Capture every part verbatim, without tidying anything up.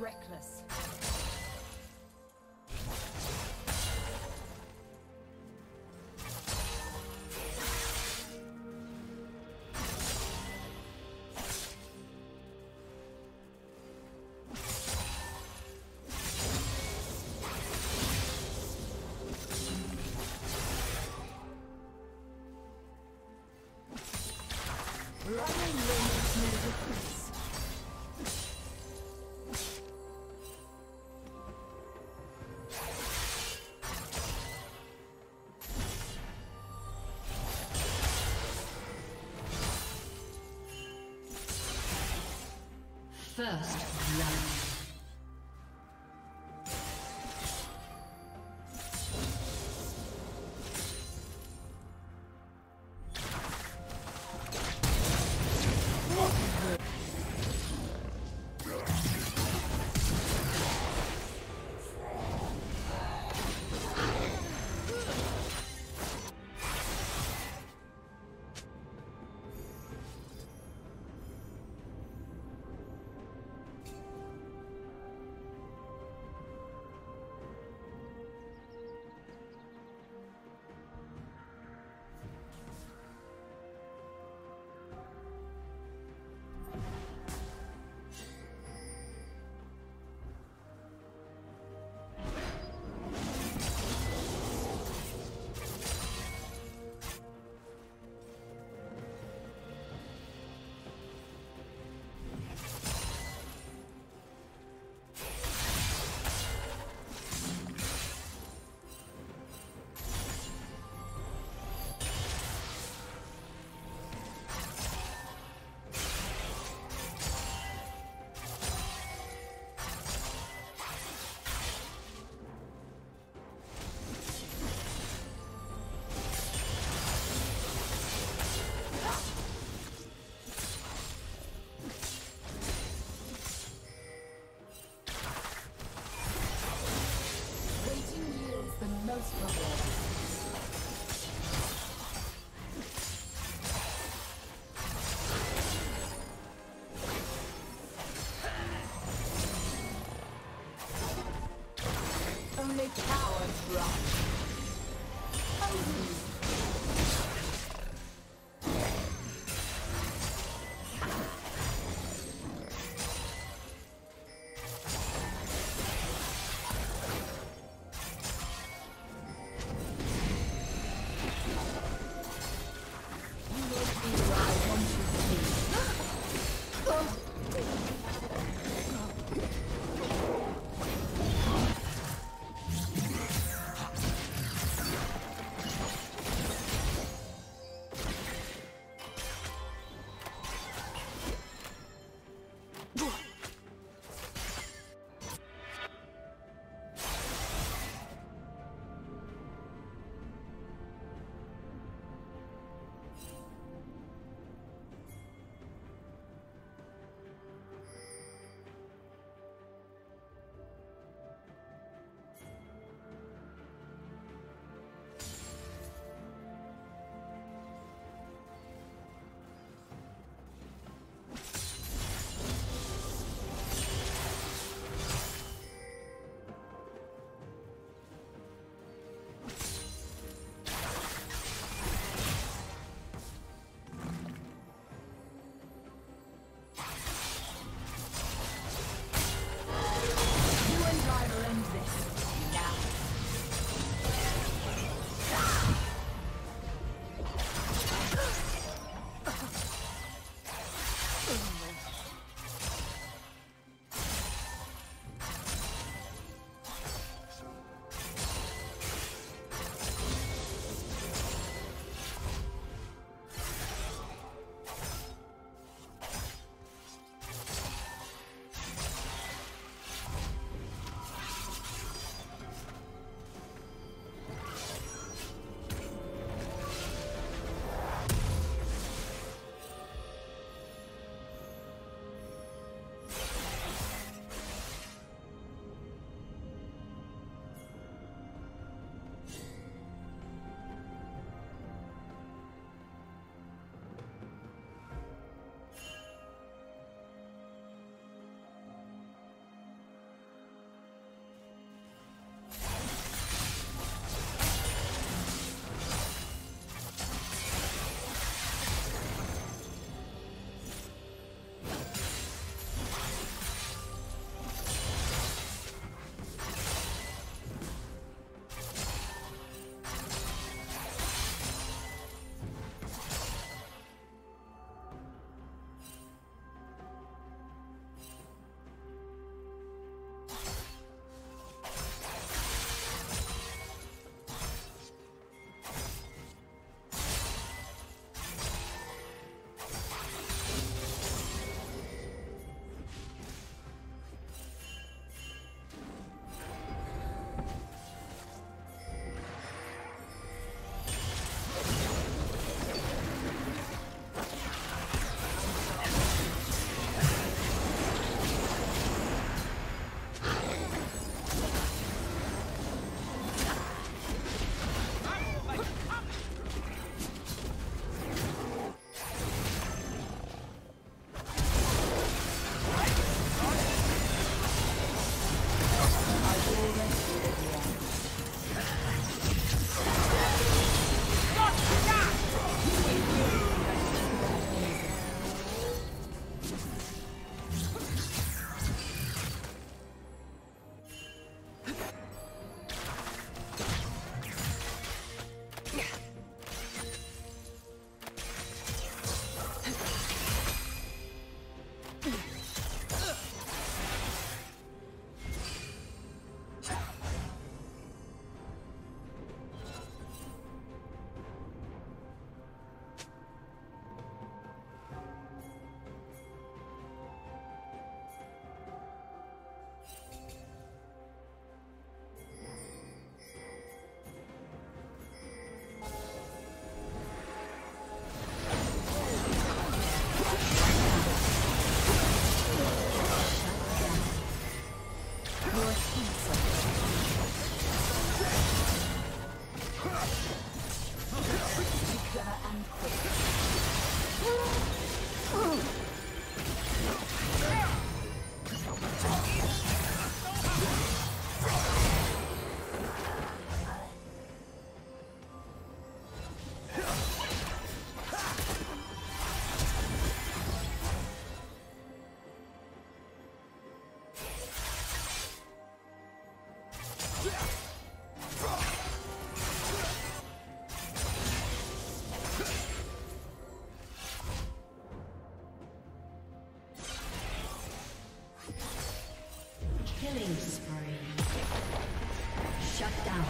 reckless. First love. Power drop. Oh. Shut down.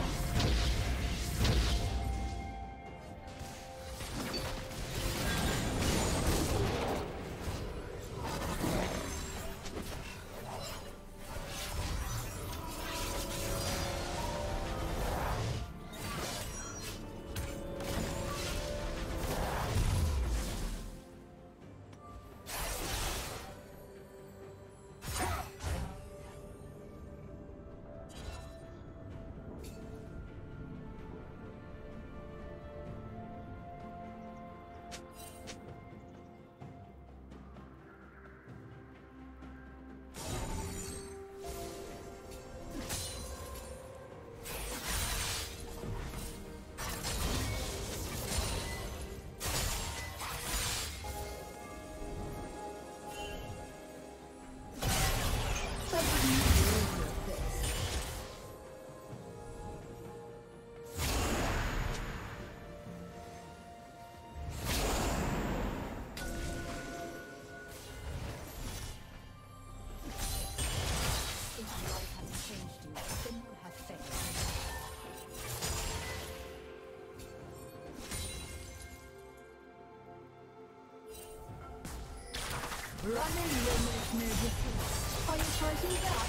Running will make no difference. Are you fighting back?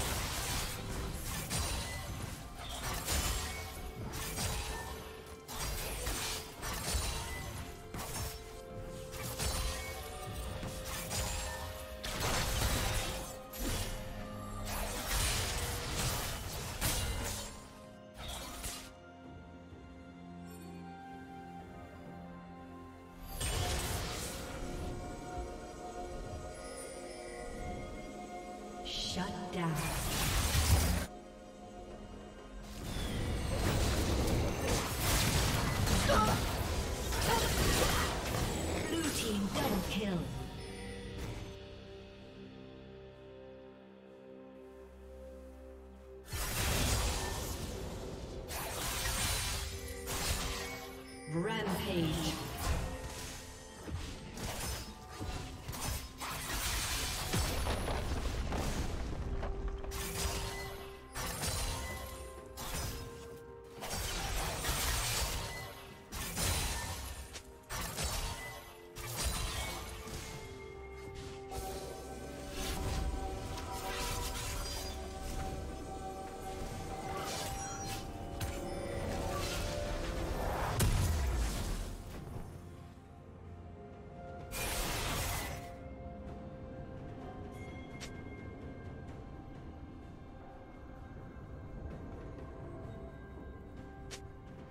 Shut down. Blue team double kill. Rampage.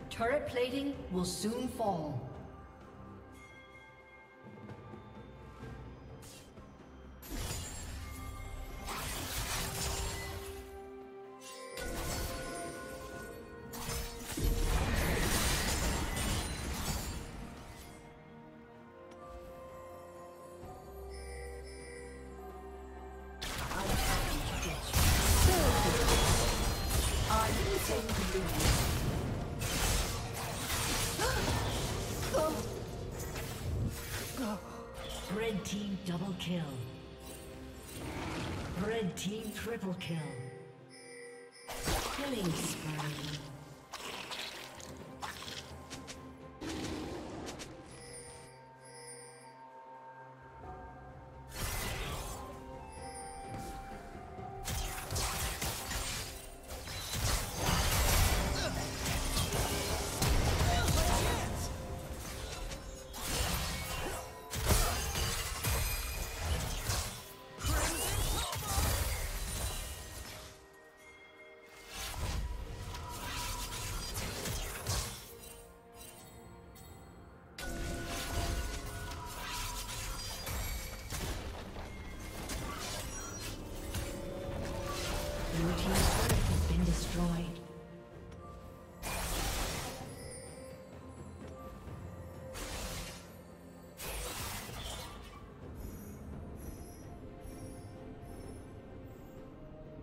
Turret plating will soon fall. Red team double kill. Red team triple kill. Killing spree.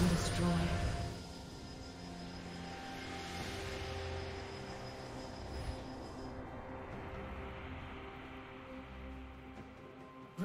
and destroy.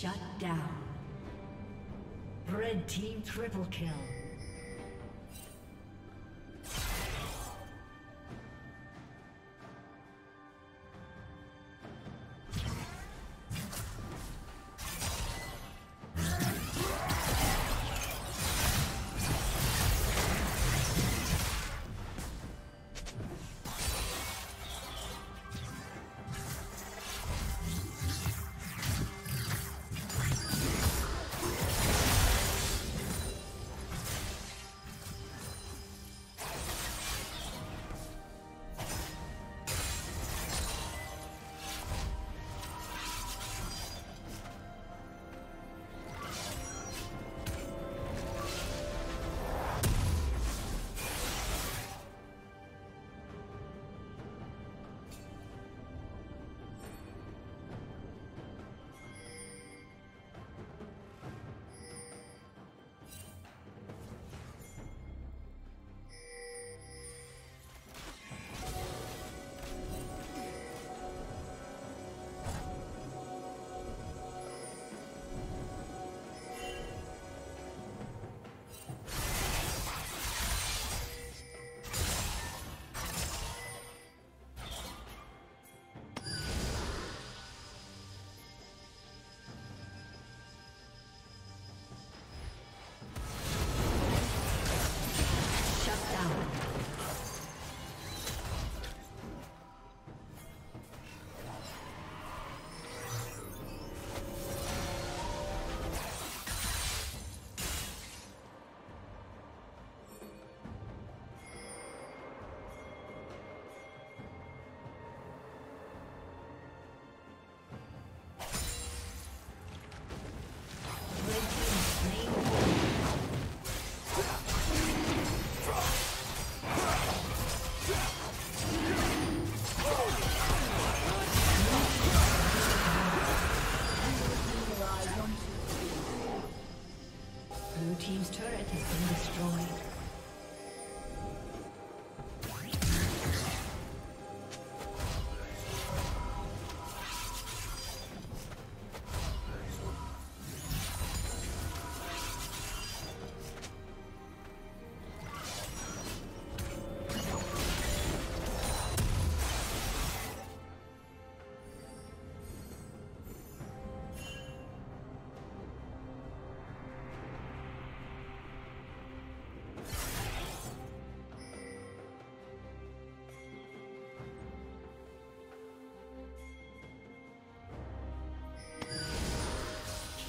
Shut down. Red team triple kill.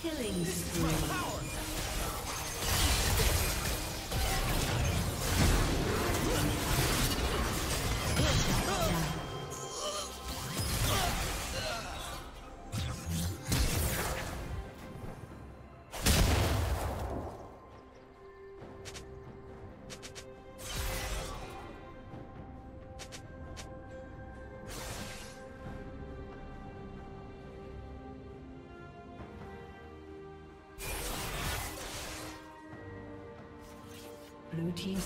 Killing spree. Blue team's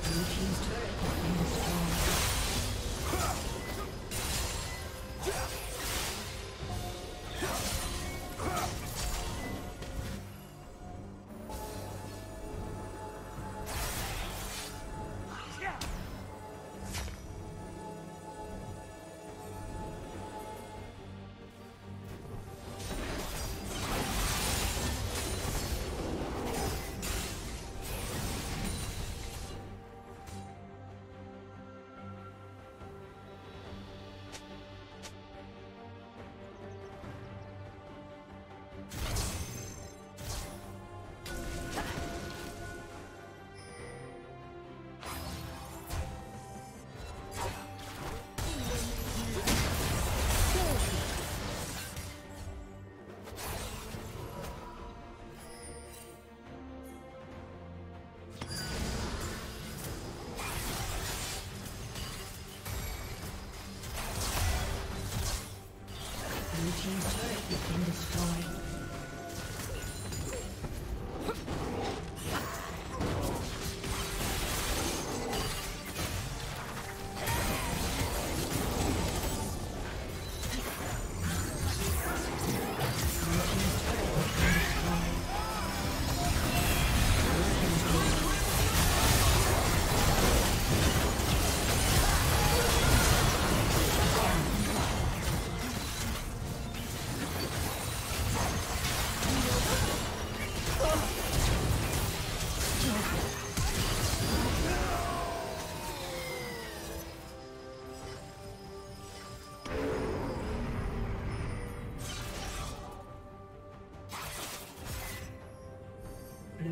Team's turret has been destroyed.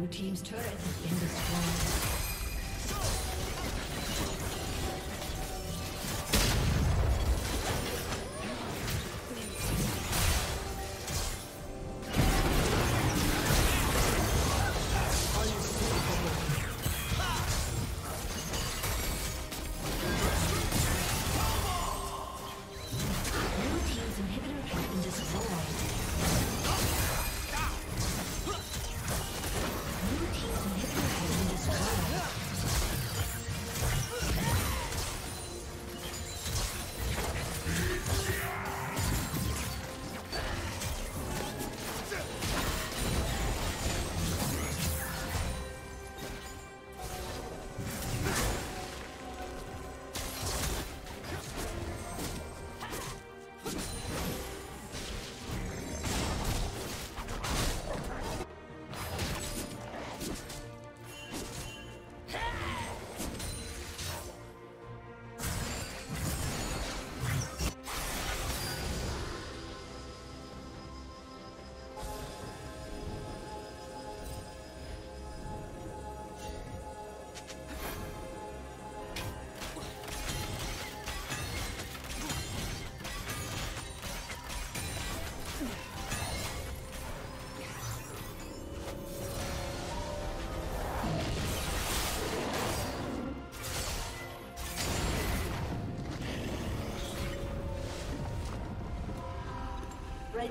Blue team's turret has been destroyed. The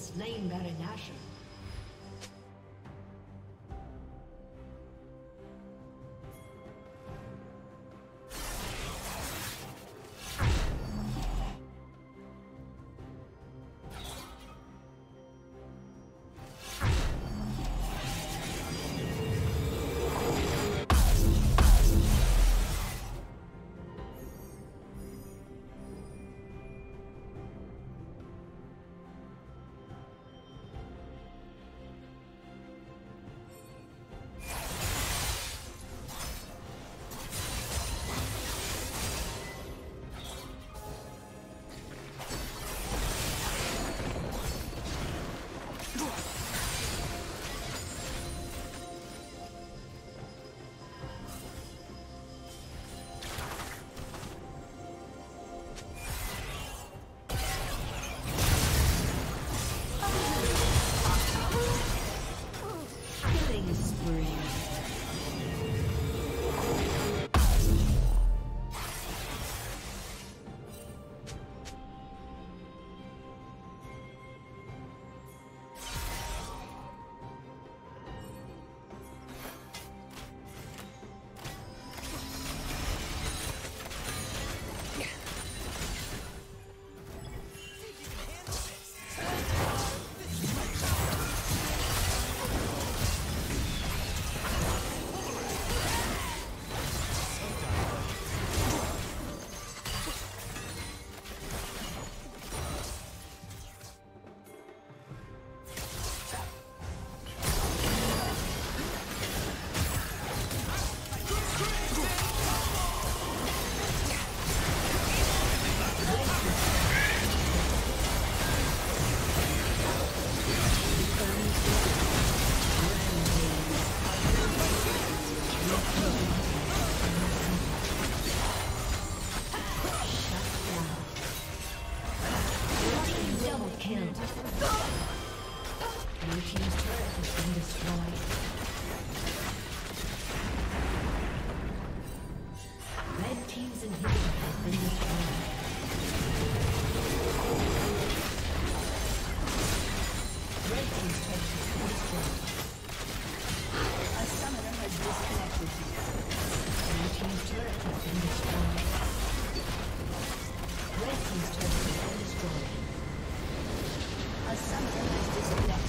Slain Baron Asher. Red team's turret has been destroyed. A summoner has disconnected.